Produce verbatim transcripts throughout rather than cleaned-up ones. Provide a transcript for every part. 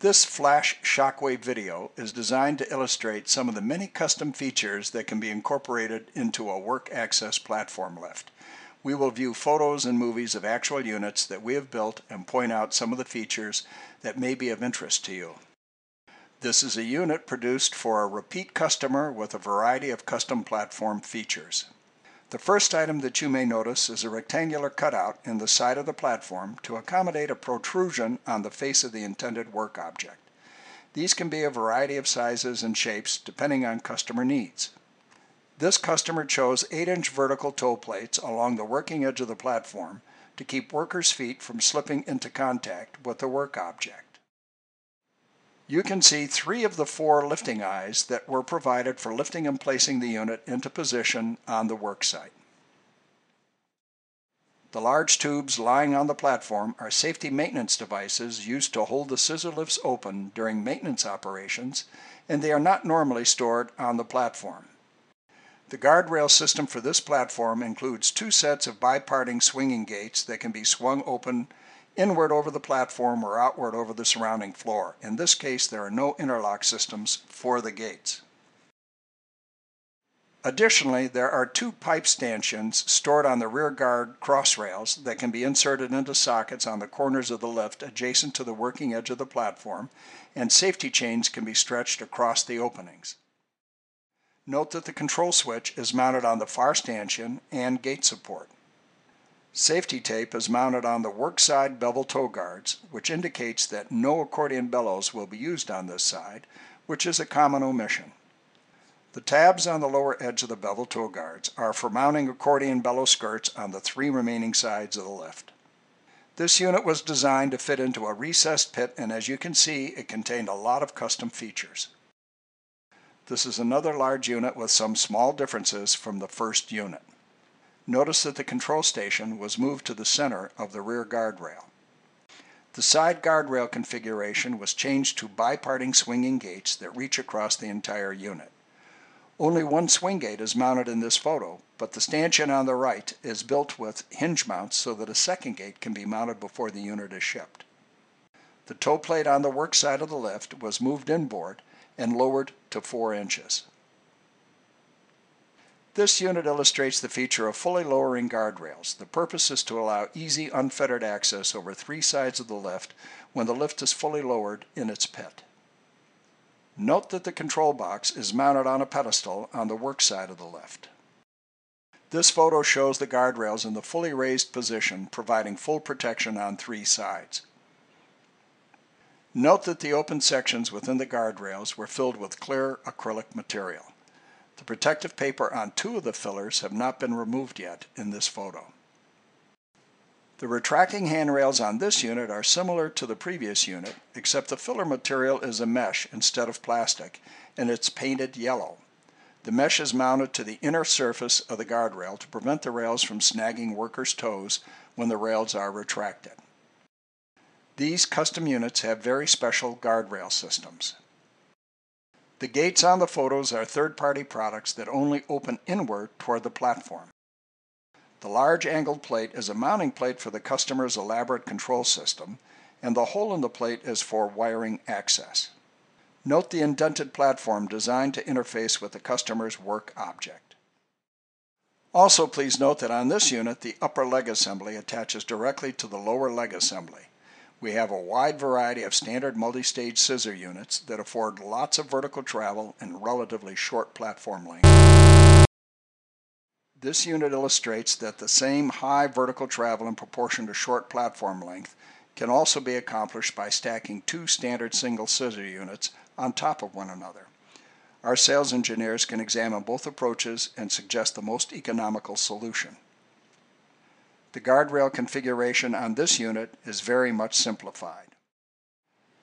This flash shockwave video is designed to illustrate some of the many custom features that can be incorporated into a work access platform lift. We will view photos and movies of actual units that we have built and point out some of the features that may be of interest to you. This is a unit produced for a repeat customer with a variety of custom platform features. The first item that you may notice is a rectangular cutout in the side of the platform to accommodate a protrusion on the face of the intended work object. These can be a variety of sizes and shapes depending on customer needs. This customer chose eight inch vertical toe plates along the working edge of the platform to keep workers' feet from slipping into contact with the work object. You can see three of the four lifting eyes that were provided for lifting and placing the unit into position on the work site. The large tubes lying on the platform are safety maintenance devices used to hold the scissor lifts open during maintenance operations, and they are not normally stored on the platform. The guardrail system for this platform includes two sets of biparting swinging gates that can be swung open inward over the platform or outward over the surrounding floor. In this case, there are no interlock systems for the gates. Additionally, there are two pipe stanchions stored on the rear guard cross rails that can be inserted into sockets on the corners of the lift adjacent to the working edge of the platform, and safety chains can be stretched across the openings. Note that the control switch is mounted on the far stanchion and gate support. Safety tape is mounted on the workside bevel toe guards, which indicates that no accordion bellows will be used on this side, which is a common omission. The tabs on the lower edge of the bevel toe guards are for mounting accordion bellow skirts on the three remaining sides of the lift. This unit was designed to fit into a recessed pit, and as you can see, it contained a lot of custom features. This is another large unit with some small differences from the first unit. Notice that the control station was moved to the center of the rear guardrail. The side guardrail configuration was changed to biparting swinging gates that reach across the entire unit. Only one swing gate is mounted in this photo, but the stanchion on the right is built with hinge mounts so that a second gate can be mounted before the unit is shipped. The toe plate on the work side of the lift was moved inboard and lowered to four inches. This unit illustrates the feature of fully lowering guardrails. The purpose is to allow easy, unfettered access over three sides of the lift when the lift is fully lowered in its pit. Note that the control box is mounted on a pedestal on the work side of the lift. This photo shows the guardrails in the fully raised position, providing full protection on three sides. Note that the open sections within the guardrails were filled with clear acrylic material. The protective paper on two of the fillers have not been removed yet in this photo. The retracting handrails on this unit are similar to the previous unit, except the filler material is a mesh instead of plastic, and it's painted yellow. The mesh is mounted to the inner surface of the guardrail to prevent the rails from snagging workers' toes when the rails are retracted. These custom units have very special guardrail systems. The gates on the photos are third-party products that only open inward toward the platform. The large angled plate is a mounting plate for the customer's elaborate control system, and the hole in the plate is for wiring access. Note the indented platform designed to interface with the customer's work object. Also, please note that on this unit, the upper leg assembly attaches directly to the lower leg assembly. We have a wide variety of standard multi-stage scissor units that afford lots of vertical travel and relatively short platform length. This unit illustrates that the same high vertical travel in proportion to short platform length can also be accomplished by stacking two standard single scissor units on top of one another. Our sales engineers can examine both approaches and suggest the most economical solution. The guardrail configuration on this unit is very much simplified.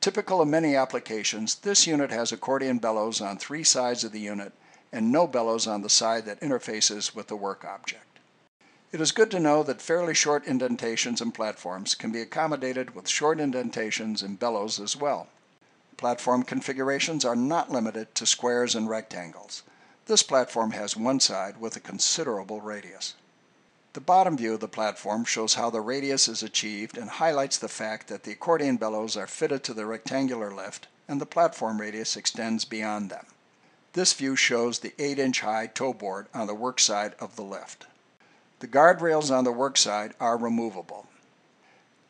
Typical of many applications, this unit has accordion bellows on three sides of the unit and no bellows on the side that interfaces with the work object. It is good to know that fairly short indentations and platforms can be accommodated with short indentations and bellows as well. Platform configurations are not limited to squares and rectangles. This platform has one side with a considerable radius. The bottom view of the platform shows how the radius is achieved and highlights the fact that the accordion bellows are fitted to the rectangular lift and the platform radius extends beyond them. This view shows the eight inch high toe board on the work side of the lift. The guardrails on the work side are removable.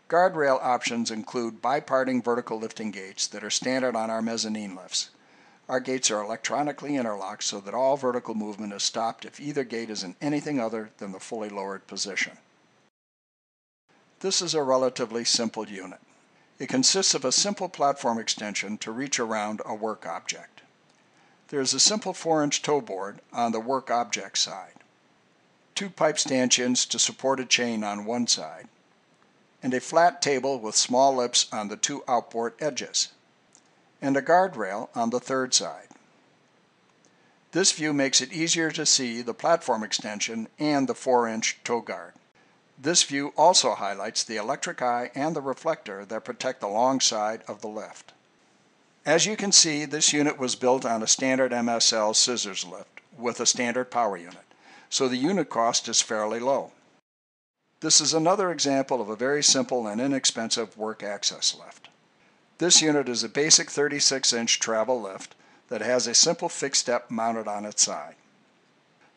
Guardrail options include biparting vertical lifting gates that are standard on our mezzanine lifts. Our gates are electronically interlocked so that all vertical movement is stopped if either gate is in anything other than the fully lowered position. This is a relatively simple unit. It consists of a simple platform extension to reach around a work object. There is a simple four inch toe board on the work object side, two pipe stanchions to support a chain on one side, and a flat table with small lips on the two outboard edges, and a guardrail on the third side. This view makes it easier to see the platform extension and the four inch toe guard. This view also highlights the electric eye and the reflector that protect the long side of the lift. As you can see, this unit was built on a standard M S L scissors lift with a standard power unit, so the unit cost is fairly low. This is another example of a very simple and inexpensive work access lift. This unit is a basic thirty-six inch travel lift that has a simple fixed step mounted on its side.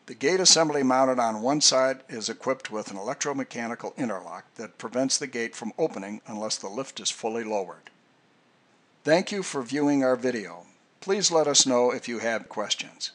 The gate assembly mounted on one side is equipped with an electromechanical interlock that prevents the gate from opening unless the lift is fully lowered. Thank you for viewing our video. Please let us know if you have questions.